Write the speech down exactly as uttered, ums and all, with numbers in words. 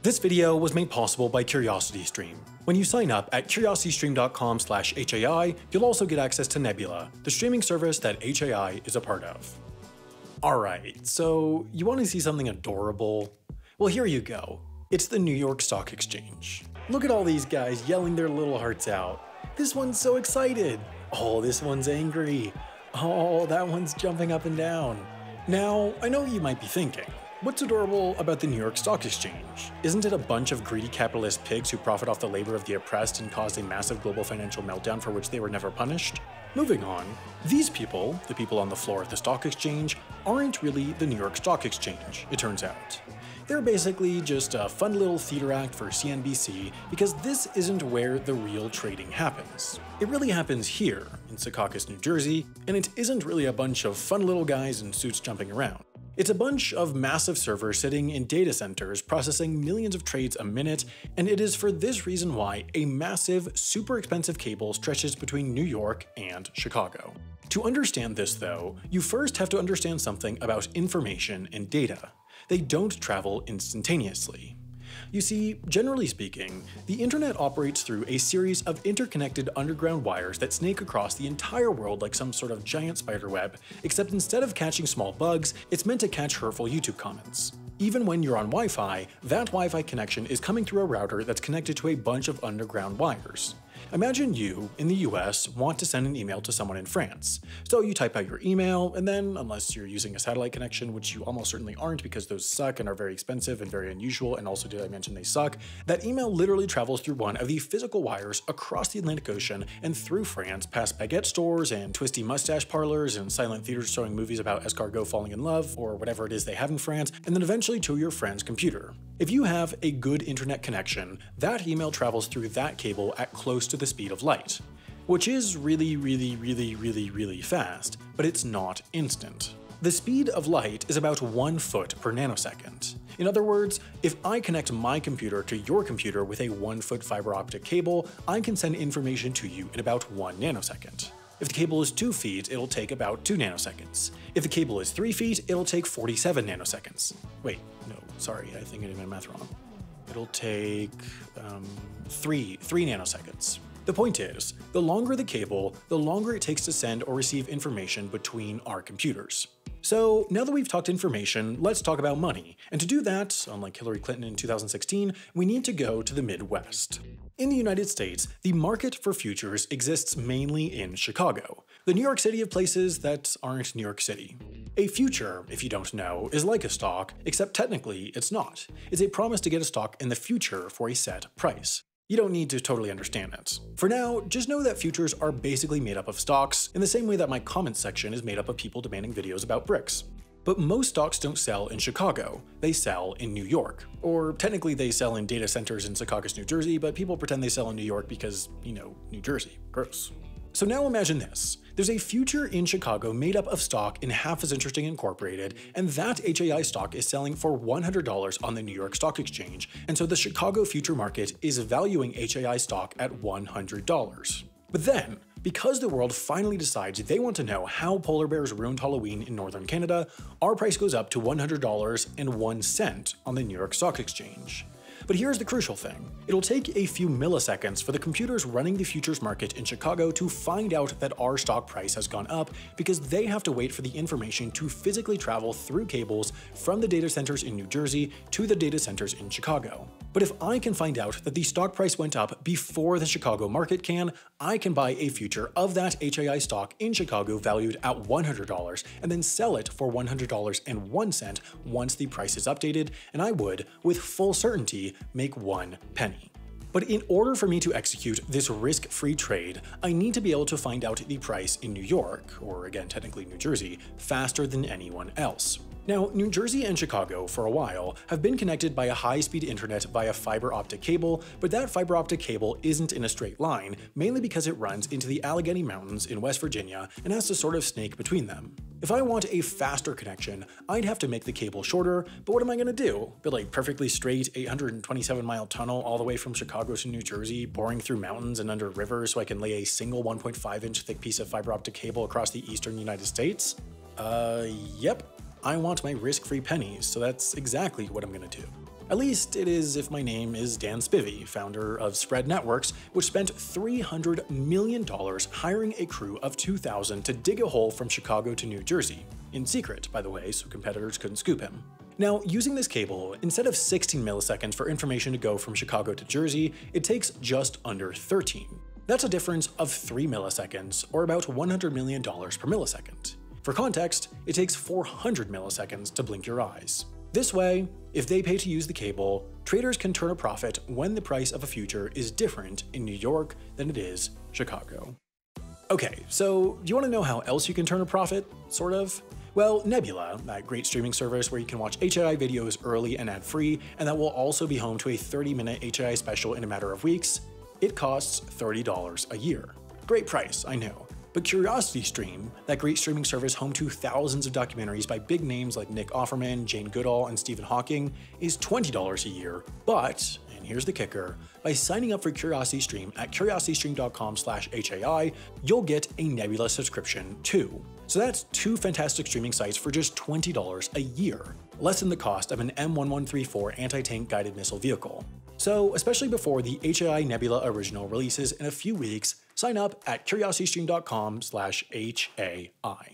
This video was made possible by CuriosityStream. When you sign up at curiosity stream dot com slash H A I, you'll also get access to Nebula, the streaming service that H A I is a part of. Alright, so you want to see something adorable? Well, here you go. It's the New York Stock Exchange. Look at all these guys yelling their little hearts out. This one's so excited. Oh, this one's angry. Oh, that one's jumping up and down. Now, I know what you might be thinking. What's adorable about the New York Stock Exchange? Isn't it a bunch of greedy capitalist pigs who profit off the labor of the oppressed and caused a massive global financial meltdown for which they were never punished? Moving on, these people, the people on the floor at the stock exchange, aren't really the New York Stock Exchange, it turns out. They're basically just a fun little theater act for C N B C because this isn't where the real trading happens. It really happens here, in Secaucus, New Jersey, and it isn't really a bunch of fun little guys in suits jumping around. It's a bunch of massive servers sitting in data centers processing millions of trades a minute, and it is for this reason why a massive, super expensive cable stretches between New York and Chicago. To understand this though, you first have to understand something about information and data. They don't travel instantaneously. You see, generally speaking, the internet operates through a series of interconnected underground wires that snake across the entire world like some sort of giant spider web, except instead of catching small bugs, it's meant to catch hurtful YouTube comments. Even when you're on Wi-Fi, that Wi-Fi connection is coming through a router that's connected to a bunch of underground wires. Imagine you, in the U S, want to send an email to someone in France. So you type out your email, and then, unless you're using a satellite connection, which you almost certainly aren't because those suck and are very expensive and very unusual, and also did I mention they suck, that email literally travels through one of the physical wires across the Atlantic Ocean and through France past baguette stores and twisty mustache parlors and silent theaters showing movies about escargot falling in love or whatever it is they have in France, and then eventually to your friend's computer. If you have a good internet connection, that email travels through that cable at close to the speed of light, which is really, really, really, really, really fast, but it's not instant. The speed of light is about one foot per nanosecond. In other words, if I connect my computer to your computer with a one foot fiber optic cable, I can send information to you in about one nanosecond. If the cable is two feet, it'll take about two nanoseconds. If the cable is three feet, it'll take forty-seven nanoseconds. Wait, no, sorry, I think I did my math wrong. It'll take um, three, three nanoseconds. The point is, the longer the cable, the longer it takes to send or receive information between our computers. So now that we've talked information, let's talk about money. And to do that, unlike Hillary Clinton in two thousand sixteen, we need to go to the Midwest. In the United States, the market for futures exists mainly in Chicago, the New York City of places that aren't New York City. A future, if you don't know, is like a stock, except technically it's not. It's a promise to get a stock in the future for a set price. You don't need to totally understand it. For now, just know that futures are basically made up of stocks, in the same way that my comments section is made up of people demanding videos about bricks. But most stocks don't sell in Chicago, they sell in New York. Or technically they sell in data centers in Secaucus, New Jersey, but people pretend they sell in New York because, you know, New Jersey. Gross. So now imagine this. There's a future in Chicago made up of stock in Half as Interesting Incorporated, and that H A I stock is selling for one hundred dollars on the New York Stock Exchange, and so the Chicago future market is valuing H A I stock at one hundred dollars. But then, because the world finally decides they want to know how polar bears ruined Halloween in northern Canada, our price goes up to one hundred dollars and one cent on the New York Stock Exchange. But here's the crucial thing. It'll take a few milliseconds for the computers running the futures market in Chicago to find out that our stock price has gone up because they have to wait for the information to physically travel through cables from the data centers in New Jersey to the data centers in Chicago. But if I can find out that the stock price went up before the Chicago market can, I can buy a future of that H A I stock in Chicago valued at one hundred dollars and then sell it for one hundred dollars and one cent once the price is updated, and I would, with full certainty, make one penny. But in order for me to execute this risk-free trade, I need to be able to find out the price in New York, or again technically New Jersey, faster than anyone else. Now, New Jersey and Chicago, for a while, have been connected by a high-speed internet via fiber optic cable, but that fiber optic cable isn't in a straight line, mainly because it runs into the Allegheny Mountains in West Virginia and has to sort of snake between them. If I want a faster connection, I'd have to make the cable shorter, but what am I gonna do? Build a perfectly straight eight hundred twenty-seven mile tunnel all the way from Chicago to New Jersey, boring through mountains and under rivers so I can lay a single one point five inch thick piece of fiber optic cable across the eastern United States? Uh, yep. I want my risk-free pennies, so that's exactly what I'm gonna do. At least it is if my name is Dan Spivey, founder of Spread Networks, which spent three hundred million dollars hiring a crew of two thousand to dig a hole from Chicago to New Jersey. In secret, by the way, so competitors couldn't scoop him. Now, using this cable, instead of sixteen milliseconds for information to go from Chicago to Jersey, it takes just under thirteen. That's a difference of three milliseconds, or about one hundred million dollars per millisecond. For context, it takes four hundred milliseconds to blink your eyes. This way, if they pay to use the cable, traders can turn a profit when the price of a future is different in New York than it is Chicago. Okay, so you want to know how else you can turn a profit, sort of? Well, Nebula, that great streaming service where you can watch H I I videos early and ad-free, and that will also be home to a thirty minute H I I special in a matter of weeks, it costs thirty dollars a year. Great price, I know. But CuriosityStream, that great streaming service home to thousands of documentaries by big names like Nick Offerman, Jane Goodall, and Stephen Hawking, is twenty dollars a year. But, and here's the kicker, by signing up for CuriosityStream at curiositystream dot com slash H A I, you'll get a Nebula subscription too. So that's two fantastic streaming sites for just twenty dollars a year, less than the cost of an M eleven thirty-four anti-tank guided missile vehicle. So, especially before the H A I Nebula original releases in a few weeks, sign up at curiositystream dot com slash H A I.